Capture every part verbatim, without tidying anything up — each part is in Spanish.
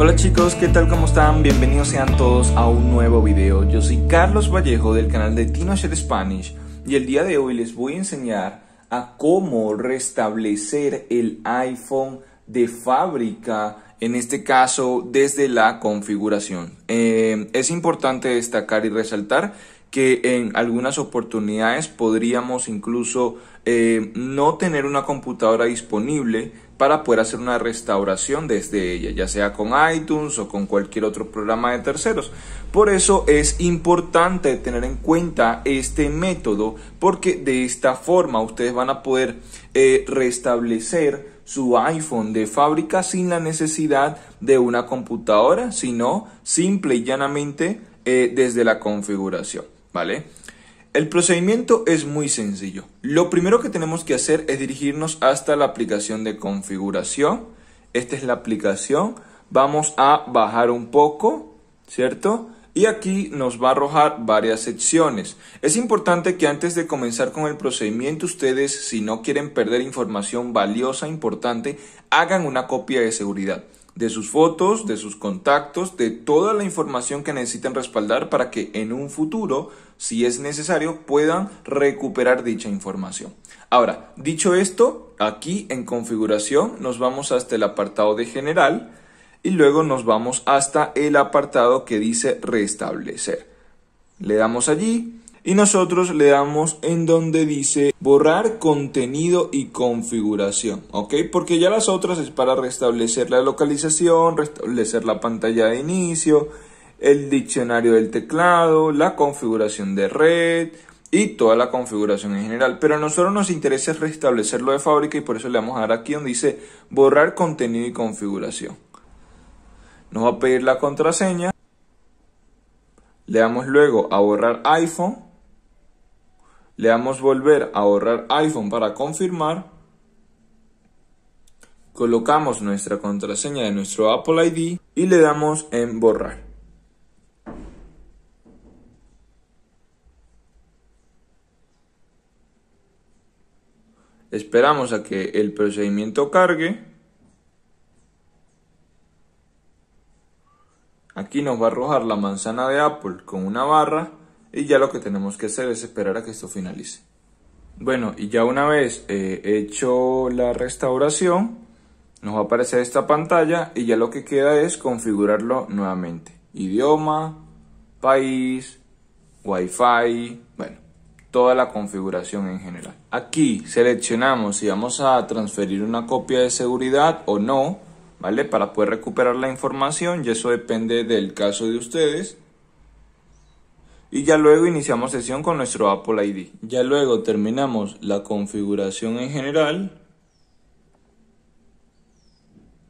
Hola chicos, ¿qué tal? ¿Cómo están? Bienvenidos sean todos a un nuevo video. Yo soy Carlos Vallejo del canal de Tenorshare Spanish y el día de hoy les voy a enseñar a cómo restablecer el iPhone de fábrica, en este caso desde la configuración. Eh, es importante destacar y resaltar que en algunas oportunidades podríamos incluso eh, no tener una computadora disponible para poder hacer una restauración desde ella, ya sea con iTunes o con cualquier otro programa de terceros. Por eso es importante tener en cuenta este método, porque de esta forma ustedes van a poder eh, restablecer su iPhone de fábrica sin la necesidad de una computadora, sino simple y llanamente eh, desde la configuración, ¿vale? El procedimiento es muy sencillo. Lo primero que tenemos que hacer es dirigirnos hasta la aplicación de configuración. Esta es la aplicación. Vamos a bajar un poco, ¿cierto? Y aquí nos va a arrojar varias secciones. Es importante que antes de comenzar con el procedimiento, ustedes, si no quieren perder información valiosa, importante, hagan una copia de seguridad de sus fotos, de sus contactos, de toda la información que necesiten respaldar para que en un futuro, si es necesario, puedan recuperar dicha información. Ahora, dicho esto, aquí en configuración nos vamos hasta el apartado de general, y luego nos vamos hasta el apartado que dice restablecer. Le damos allí y nosotros le damos en donde dice borrar contenido y configuración, ¿ok? Porque ya las otras es para restablecer la localización, restablecer la pantalla de inicio, el diccionario del teclado, la configuración de red y toda la configuración en general. Pero a nosotros nos interesa restablecerlo de fábrica y por eso le vamos a dar aquí donde dice borrar contenido y configuración. Nos va a pedir la contraseña, le damos luego a borrar iPhone, le damos volver a borrar iPhone para confirmar, colocamos nuestra contraseña de nuestro Apple I D y le damos en borrar. Esperamos a que el procedimiento cargue. Aquí nos va a arrojar la manzana de Apple con una barra y ya lo que tenemos que hacer es esperar a que esto finalice. Bueno, y ya una vez eh, hecho la restauración, nos va a aparecer esta pantalla y ya lo que queda es configurarlo nuevamente. Idioma, país, Wi-Fi, bueno, toda la configuración en general. Aquí seleccionamos si vamos a transferir una copia de seguridad o no, ¿vale? Para poder recuperar la información, y eso depende del caso de ustedes. Y ya luego iniciamos sesión con nuestro Apple I D. Ya luego terminamos la configuración en general.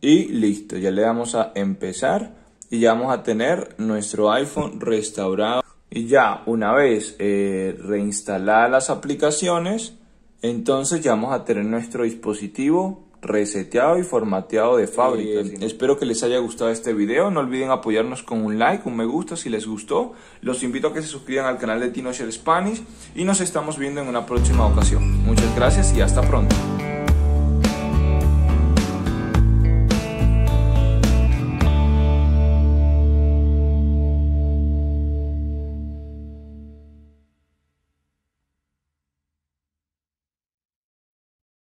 Y listo, ya le damos a empezar y ya vamos a tener nuestro iPhone restaurado. Y ya una vez eh, reinstaladas las aplicaciones, entonces ya vamos a tener nuestro dispositivo reseteado y formateado de fábrica. Eh, espero que les haya gustado este video. No olviden apoyarnos con un like, un me gusta si les gustó. Los invito a que se suscriban al canal de Tenorshare Spanish y nos estamos viendo en una próxima ocasión. Muchas gracias y hasta pronto.